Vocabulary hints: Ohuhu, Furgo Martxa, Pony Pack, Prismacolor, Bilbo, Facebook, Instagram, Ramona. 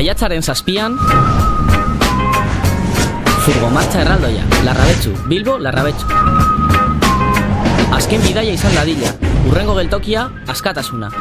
maiatzaren 7an Furgo Martxa erraldoia, larrabetsu, Bilbo, larrabetsu. Azken bidaia izan dadila, hurrengo geltokia, askatasuna.